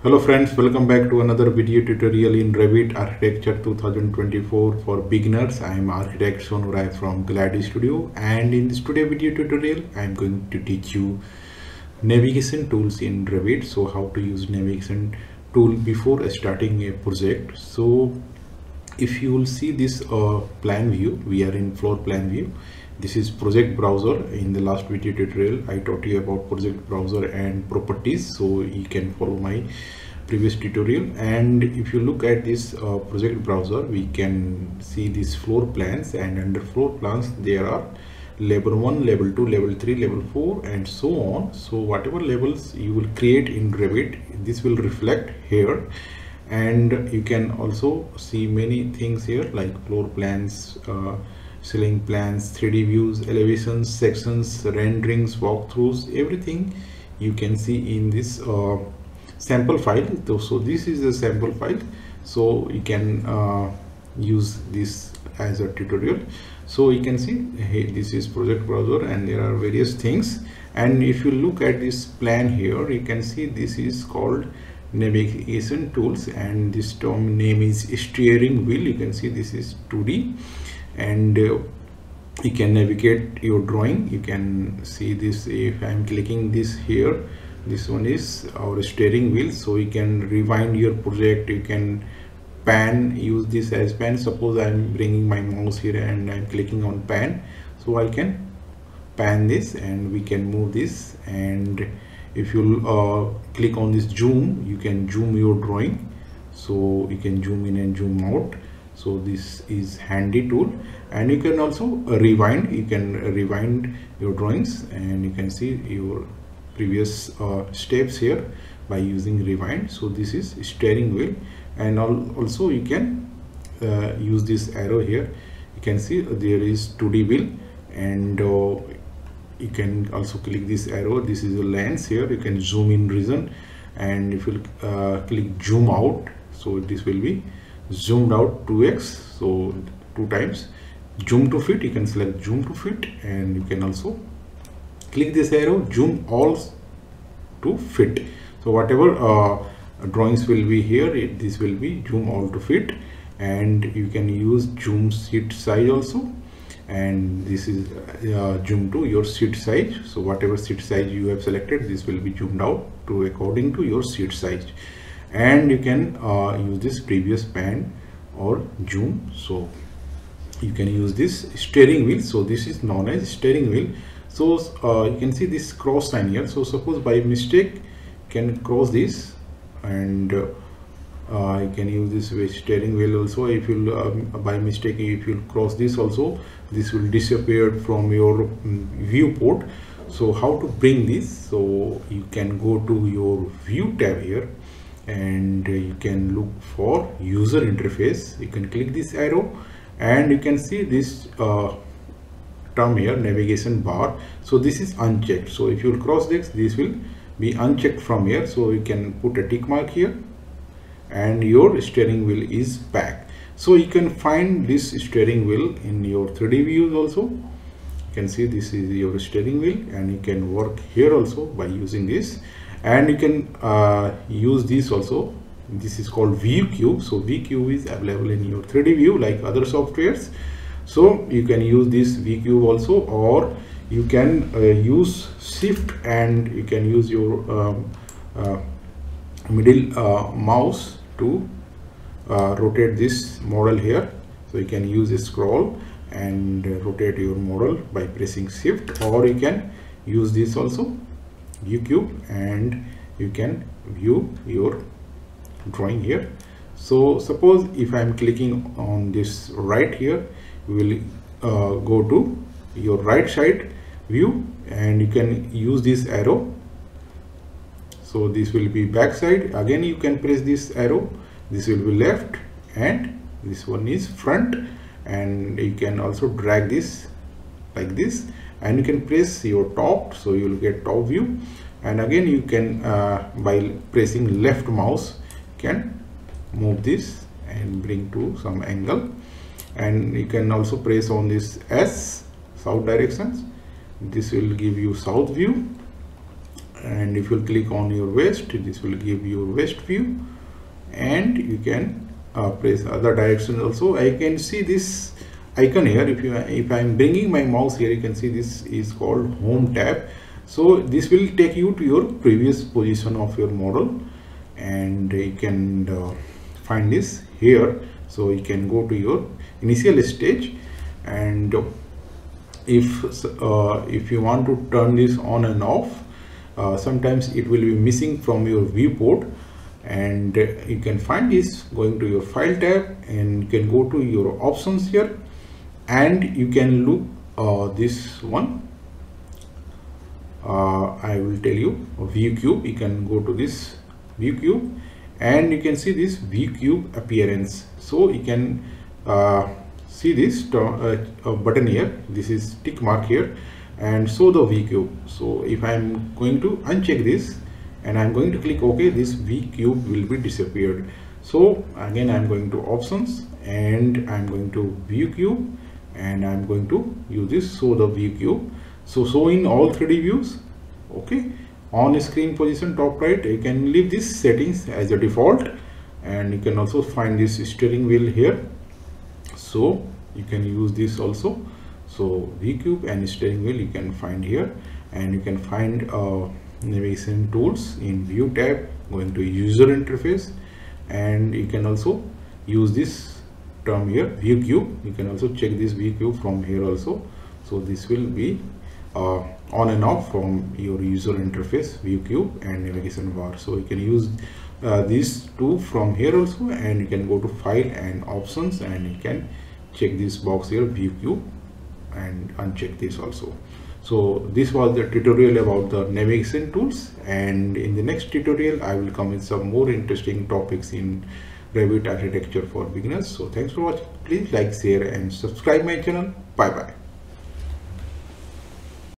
Hello friends, welcome back to another video tutorial in Revit Architecture 2024 for beginners. I am architect Sonurai from Gladys Studio, and in this today video tutorial I am going to teach you navigation tools in Revit. So how to use navigation tool before starting a project. So if you will see this plan view, we are in floor plan view. This is project browser. In the last video tutorial I taught you about project browser and properties, so you can follow my previous tutorial. And if you look at this project browser, we can see these floor plans, and under floor plans there are level 1, level 2, level 3, level 4 and so on. So whatever levels you will create in Revit, this will reflect here. And you can also see many things here like floor plans, ceiling plans, 3D views, elevations, sections, renderings, walkthroughs, everything you can see in this sample file. So this is the sample file, so you can use this as a tutorial. So you can see, hey, this is project browser and there are various things. And if you look at this plan here, you can see this is called navigation tools, and this term name is steering wheel. You can see this is 2D, and you can navigate your drawing. You can see this. If I'm clicking this here, this one is our steering wheel, so you can rewind your project, you can pan, use this as pan. Suppose I'm bringing my mouse here and I'm clicking on pan, so I can pan this and we can move this. And if you click on this zoom, you can zoom your drawing, so you can zoom in and zoom out. So this is handy tool. And you can also rewind, you can rewind your drawings, and you can see your previous steps here by using rewind. So this is steering wheel. And also you can use this arrow here. You can see there is 2D wheel, and you can also click this arrow. This is a lens here, you can zoom in region, and if you click zoom out, so this will be zoomed out 2x, so 2 times. Zoom to fit, you can select zoom to fit, and you can also click this arrow, zoom all to fit. So whatever drawings will be here, this will be zoom all to fit. And you can use zoom sheet size also, and this is zoom to your sheet size. So whatever sheet size you have selected, this will be zoomed out to according to your sheet size. And you can use this previous pan or zoom, so you can use this steering wheel. So this is known as steering wheel. So you can see this cross sign here. So suppose by mistake you can cross this, and you can use this with steering wheel also. If you by mistake if you cross this also, this will disappear from your viewport. So how to bring this? So you can go to your view tab here, and you can look for user interface. You can click this arrow, and you can see this term here, navigation bar. So this is unchecked, so if you cross this, this will be unchecked from here. So you can put a tick mark here, and your steering wheel is back. So you can find this steering wheel in your 3D views also. You can see this is your steering wheel, and you can work here also by using this. And you can use this also. This is called ViewCube. So ViewCube is available in your 3D view like other softwares. So you can use this ViewCube also, or you can use shift, and you can use your middle mouse to rotate this model here. So you can use a scroll and rotate your model by pressing shift, or you can use this also, ViewCube, and you can view your drawing here. So suppose if I am clicking on this right here, we will go to your right side view, and you can use this arrow. So this will be back side. Again you can press this arrow, this will be left, and this one is front. And you can also drag this like this, and you can press your top, so you will get top view. And again you can by pressing left mouse can move this and bring to some angle. And you can also press on this S, south directions, this will give you south view. and if you click on your waist, this will give you waist view, and you can press other directions also. I can see this icon here. If I'm bringing my mouse here, you can see this is called home tab. So this will take you to your previous position of your model, and you can find this here. So you can go to your initial stage, and if you want to turn this on and off, sometimes it will be missing from your viewport, and you can find this going to your file tab, and you can go to your options here, and you can look this one. I will tell you ViewCube. You can go to this ViewCube, and you can see this ViewCube appearance. So you can see this button here, this is tick mark here, and so the ViewCube. So if I'm going to uncheck this and I'm going to click OK, this ViewCube will be disappeared. So again I'm going to options, and I'm going to ViewCube, and I'm going to use this show the ViewCube. So showing all 3D views, okay, on screen position top right. You can leave these settings as a default, and you can also find this steering wheel here, so you can use this also. So ViewCube and steering wheel you can find here, and you can find navigation tools in view tab, going to user interface, and you can also use this term here ViewCube. You can also check this ViewCube from here also. So this will be on and off from your user interface, ViewCube and navigation bar. So you can use these two from here also, and you can go to file and options, and you can check this box here ViewCube and uncheck this also. So this was the tutorial about the navigation tools, and in the next tutorial I will come with some more interesting topics in Revit architecture for beginners. So thanks for watching. Please like, share and subscribe my channel. Bye bye.